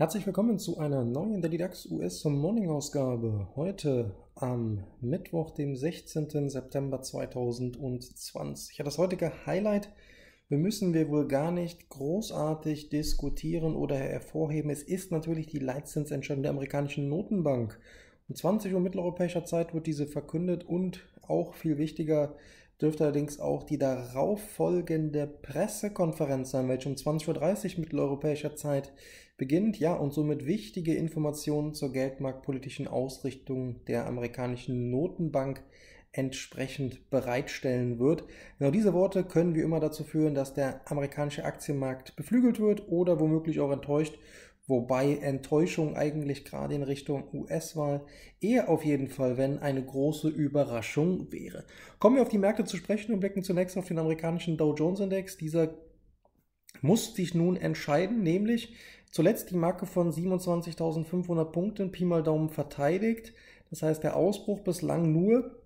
Herzlich willkommen zu einer neuen Daily Dax US Morning Ausgabe. Heute am Mittwoch, dem 16. September 2020. Ja, das heutige Highlight, wir müssen wohl gar nicht großartig diskutieren oder hervorheben. Es ist natürlich die Leitzinsentscheidung der amerikanischen Notenbank. Um 20 Uhr mitteleuropäischer Zeit wird diese verkündet und auch viel wichtiger dürfte allerdings auch die darauffolgende Pressekonferenz sein, welche um 20.30 Uhr mitteleuropäischer Zeit beginnt, ja, und somit wichtige Informationen zur geldmarktpolitischen Ausrichtung der amerikanischen Notenbank entsprechend bereitstellen wird. Genau diese Worte können wie immer dazu führen, dass der amerikanische Aktienmarkt beflügelt wird oder womöglich auch enttäuscht, wobei Enttäuschung eigentlich gerade in Richtung US-Wahl eher auf jeden Fall, wenn, eine große Überraschung wäre. Kommen wir auf die Märkte zu sprechen und blicken zunächst auf den amerikanischen Dow Jones Index. Dieser muss sich nun entscheiden, nämlich zuletzt die Marke von 27.500 Punkten Pi mal Daumen verteidigt. Das heißt, der Ausbruch bislang nur,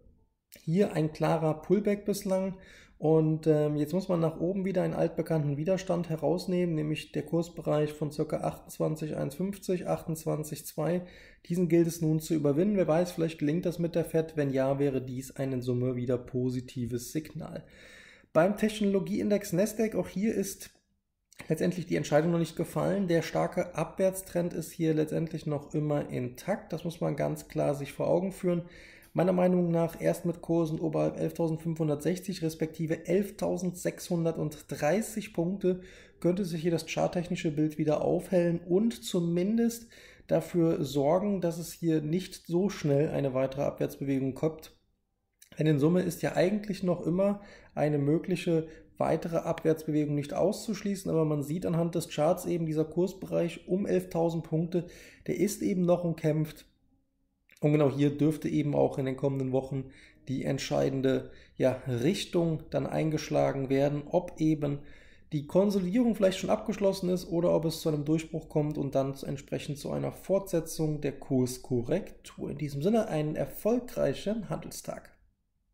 hier ein klarer Pullback bislang. Und jetzt muss man nach oben wieder einen altbekannten Widerstand herausnehmen, nämlich der Kursbereich von ca. 28,150, 28,2. Diesen gilt es nun zu überwinden. Wer weiß, vielleicht gelingt das mit der Fed. Wenn ja, wäre dies ein in Summe wieder positives Signal. Beim Technologieindex Nasdaq, auch hier ist letztendlich die Entscheidung noch nicht gefallen. Der starke Abwärtstrend ist hier letztendlich noch immer intakt. Das muss man ganz klar sich vor Augen führen. Meiner Meinung nach erst mit Kursen oberhalb 11.560 respektive 11.630 Punkte könnte sich hier das charttechnische Bild wieder aufhellen und zumindest dafür sorgen, dass es hier nicht so schnell eine weitere Abwärtsbewegung kommt. Denn in Summe ist ja eigentlich noch immer eine mögliche weitere Abwärtsbewegung nicht auszuschließen, aber man sieht anhand des Charts eben, dieser Kursbereich um 11.000 Punkte, der ist eben noch umkämpft. Und genau hier dürfte eben auch in den kommenden Wochen die entscheidende, ja, Richtung dann eingeschlagen werden, ob eben die Konsolidierung vielleicht schon abgeschlossen ist oder ob es zu einem Durchbruch kommt und dann entsprechend zu einer Fortsetzung der Kurskorrektur. In diesem Sinne einen erfolgreichen Handelstag.